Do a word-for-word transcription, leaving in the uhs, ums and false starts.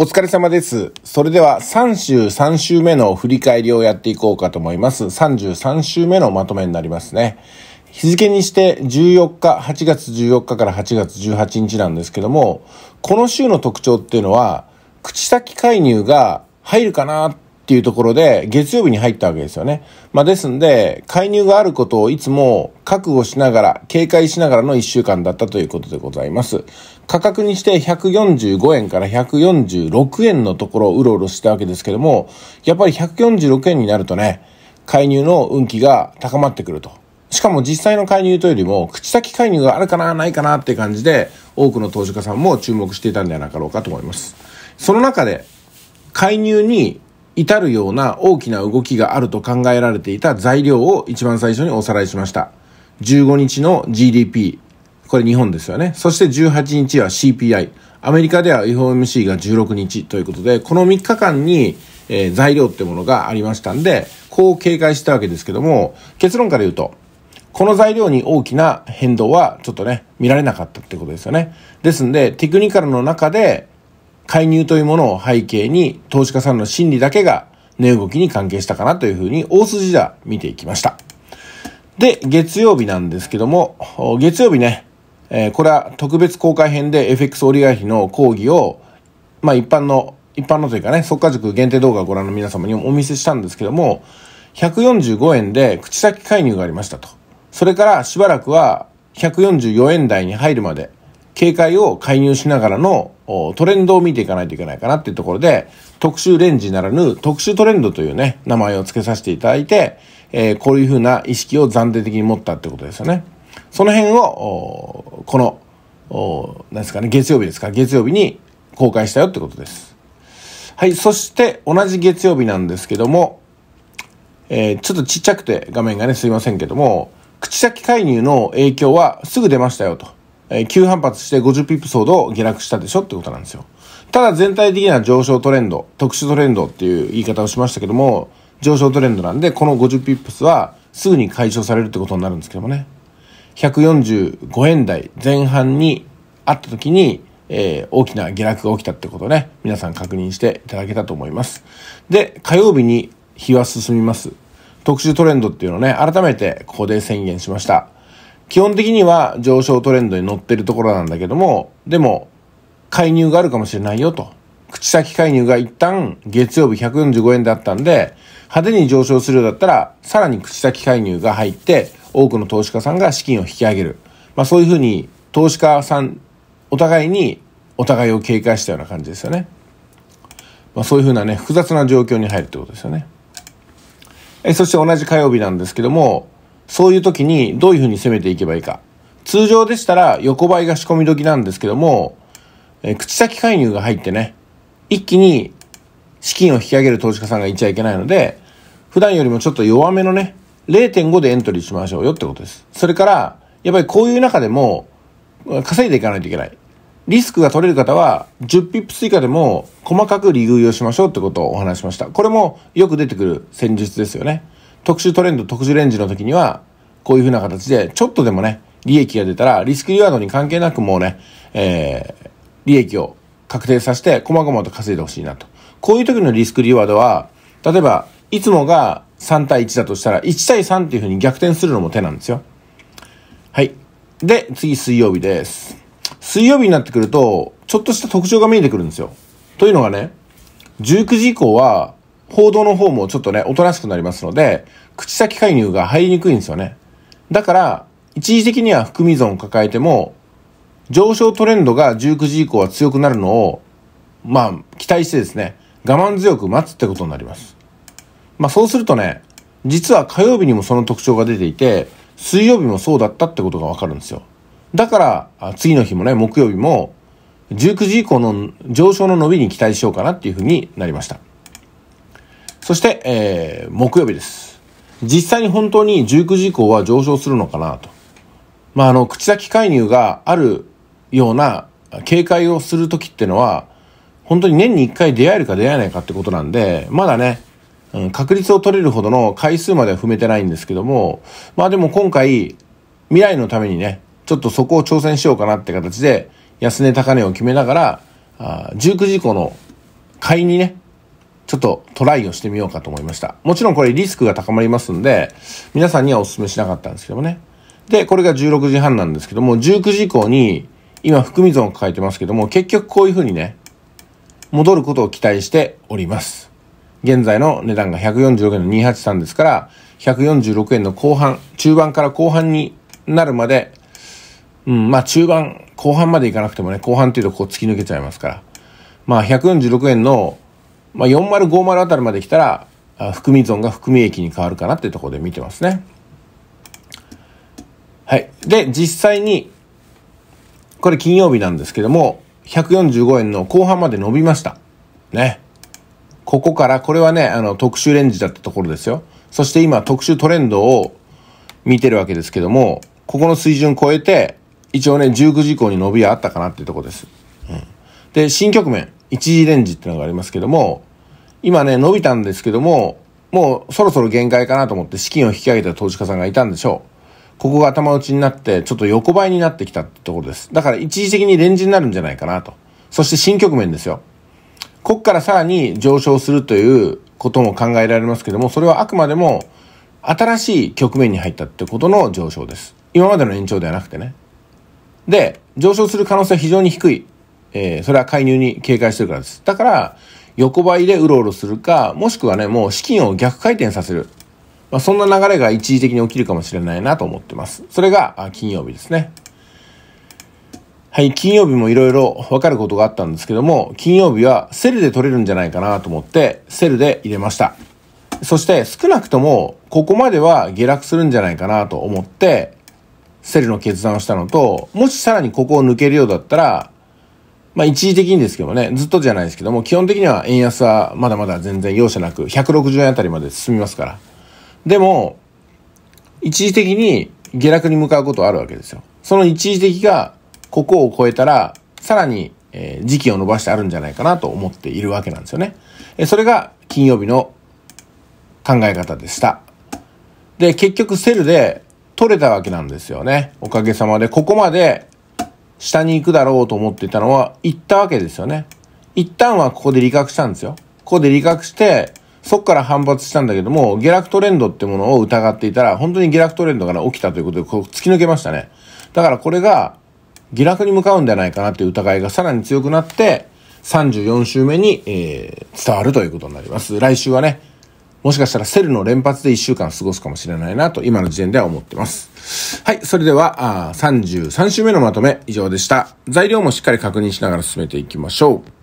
お疲れ様です。それではさん週さん週目の振り返りをやっていこうかと思います。さんじゅうさん週目のまとめになりますね。日付にしてじゅうよっか、はちがつじゅうよっかからはちがつじゅうはちにちなんですけども、この週の特徴っていうのは、口先介入が入るかなっていうところで月曜日に入ったわけですよね。まあですんで、介入があることをいつも覚悟しながら、警戒しながらのいっしゅうかんだったということでございます。価格にしてひゃくよんじゅうごえんからひゃくよんじゅうろくえんのところをうろうろしたわけですけども、やっぱりひゃくよんじゅうろくえんになるとね、介入の運気が高まってくると。しかも実際の介入というよりも、口先介入があるかな、ないかなって感じで、多くの投資家さんも注目していたんではなかろうかと思います。その中で、介入に至るような大きな動きがあると考えられていた材料を一番最初におさらいしました。じゅうごにちの ジーディーピー。これ日本ですよね。そしてじゅうはちにちは シーピーアイ。アメリカでは エフオーエムシー がじゅうろくにちということで、このみっかかんに、えー、材料ってものがありましたんで、こう警戒したわけですけども、結論から言うと、この材料に大きな変動はちょっとね、見られなかったってことですよね。ですんで、テクニカルの中で、介入というものを背景に、投資家さんの心理だけが値動きに関係したかなというふうに、大筋では見ていきました。で、月曜日なんですけども、月曜日ね、えー、これは特別公開編で エフエックス オリガーヒの講義を、まあ一般の、一般のというかね、速稼塾限定動画をご覧の皆様にお見せしたんですけども、ひゃくよんじゅうごえんで口先介入がありましたと。それからしばらくはひゃくよんじゅうよえん台に入るまで、警戒を介入しながらのトレンドを見ていかないといけないかなっていうところで、特殊レンジならぬ特殊トレンドというね、名前を付けさせていただいて、えー、こういうふうな意識を暫定的に持ったってことですよね。その辺を、この、何ですかね、月曜日ですか、月曜日に公開したよってことです。はい、そして同じ月曜日なんですけども、えー、ちょっとちっちゃくて画面がね、すいませんけども、口先介入の影響はすぐ出ましたよと。えー、急反発してごじゅうピップソード下落したでしょってことなんですよ。ただ全体的には上昇トレンド、特殊トレンドっていう言い方をしましたけども、上昇トレンドなんで、このごじゅうピップスはすぐに解消されるってことになるんですけどもね。ひゃくよんじゅうごえん台前半にあった時に、えー、大きな下落が起きたってことをね、皆さん確認していただけたと思います。で、火曜日に日は進みます。特殊トレンドっていうのをね、改めてここで宣言しました。基本的には上昇トレンドに乗ってるところなんだけども、でも、介入があるかもしれないよと。口先介入が一旦月曜日ひゃくよんじゅうごえんだったんで、派手に上昇するようだったら、さらに口先介入が入って、多くの投資家さんが資金を引き上げる。まあそういうふうに、投資家さん、お互いに、お互いを警戒したような感じですよね。まあそういうふうなね、複雑な状況に入るってことですよね。え、そして同じ火曜日なんですけども、そういう時にどういうふうに攻めていけばいいか。通常でしたら横ばいが仕込み時なんですけども、え口先介入が入ってね、一気に資金を引き上げる投資家さんがいちゃいけないので、普段よりもちょっと弱めのね、れいてんご でエントリーしましょうよってことです。それから、やっぱりこういう中でも稼いでいかないといけない。リスクが取れる方はじゅうピップス以下でも細かく利食いをしましょうってことをお話しました。これもよく出てくる戦術ですよね。特殊トレンド、特殊レンジの時にはこういう風な形でちょっとでもね、利益が出たらリスクリワードに関係なくもうね、えー、利益を確定させて細々と稼いでほしいなと。こういう時のリスクリワードは、例えばいつもがさんたいいちだとしたらいちたいさんっていう風に逆転するのも手なんですよ。はい。で、次水曜日です。水曜日になってくると、ちょっとした特徴が見えてくるんですよ。というのがね、じゅうくじ以降は、報道の方もちょっとね、おとなしくなりますので、口先介入が入りにくいんですよね。だから、一時的には含み損を抱えても、上昇トレンドがじゅうくじ以降は強くなるのを、まあ、期待してですね、我慢強く待つってことになります。まあ、そうするとね、実は火曜日にもその特徴が出ていて、水曜日もそうだったってことがわかるんですよ。だから、次の日もね、木曜日も、じゅうくじ以降の上昇の伸びに期待しようかなっていうふうになりました。そして、えー、木曜日です。実際に本当にじゅうくじ以降は上昇するのかなと。まあ、あの、口先介入があるような警戒をするときってのは、本当に年にいっかい出会えるか出会えないかってことなんで、まだね、うん、確率を取れるほどの回数までは踏めてないんですけども、まあでも今回、未来のためにね、ちょっとそこを挑戦しようかなって形で、安値高値を決めながら、じゅうくじ以降の買いにね、ちょっとトライをしてみようかと思いました。もちろんこれリスクが高まりますんで、皆さんにはお勧めしなかったんですけどもね。で、これがじゅうろくじはんなんですけども、じゅうくじ以降に、今含み損を抱えてますけども、結局こういう風にね、戻ることを期待しております。現在の値段がひゃくよんじゅうろくえんのにひゃくはちじゅうさんですから、ひゃくよんじゅうろくえんの後半、中盤から後半になるまで、うん、まあ中盤、後半までいかなくてもね、後半っていうとこう突き抜けちゃいますから、まあひゃくよんじゅうろくえんの、まあ、よんじゅう、ごじゅうあたりまで来たら、含み損が含み益に変わるかなっていうところで見てますね。はい。で、実際に、これ金曜日なんですけども、ひゃくよんじゅうごえんの後半まで伸びました。ね。ここから、これはね、あの、特殊レンジだったところですよ。そして今、特殊トレンドを見てるわけですけども、ここの水準を超えて、一応ね、じゅうくじ以降に伸びはあったかなっていうところです。うん。で、新局面、一時レンジっていうのがありますけども、今ね、伸びたんですけども、もうそろそろ限界かなと思って資金を引き上げた投資家さんがいたんでしょう。ここが頭打ちになって、ちょっと横ばいになってきたってところです。だから一時的にレンジになるんじゃないかなと。そして新局面ですよ。ここからさらに上昇するということも考えられますけども、それはあくまでも新しい局面に入ったってことの上昇です。今までの延長ではなくてね。で、上昇する可能性は非常に低い。えー、それは介入に警戒してるからです。だから、横ばいでうろうろするか、もしくはね、もう資金を逆回転させる。まあ、そんな流れが一時的に起きるかもしれないなと思ってます。それが金曜日ですね。はい、金曜日もいろいろ分かることがあったんですけども、金曜日はセルで取れるんじゃないかなと思って、セルで入れました。そして少なくとも、ここまでは下落するんじゃないかなと思って、セルの決断をしたのと、もしさらにここを抜けるようだったら、まあ一時的にですけどもね、ずっとじゃないですけども、基本的には円安はまだまだ全然容赦なく、ひゃくろくじゅうえんあたりまで進みますから。でも、一時的に下落に向かうことはあるわけですよ。その一時的が、ここを超えたら、さらに、えー、時期を伸ばしてあるんじゃないかなと思っているわけなんですよね。えー、それが金曜日の考え方でした。で、結局セルで取れたわけなんですよね。おかげさまで、ここまで、下に行くだろうと思っていたのは、行ったわけですよね。一旦はここで利確したんですよ。ここで利確して、そこから反発したんだけども、下落トレンドってものを疑っていたら、本当に下落トレンドから起きたということで、こう突き抜けましたね。だからこれが、下落に向かうんじゃないかなっていう疑いがさらに強くなって、さんじゅうよんしゅうめに、えー、伝わるということになります。来週はね、もしかしたらセルの連発でいっしゅうかん過ごすかもしれないなと今の時点では思ってます。はい。それでは、さんじゅうさんしゅうめのまとめ以上でした。材料もしっかり確認しながら進めていきましょう。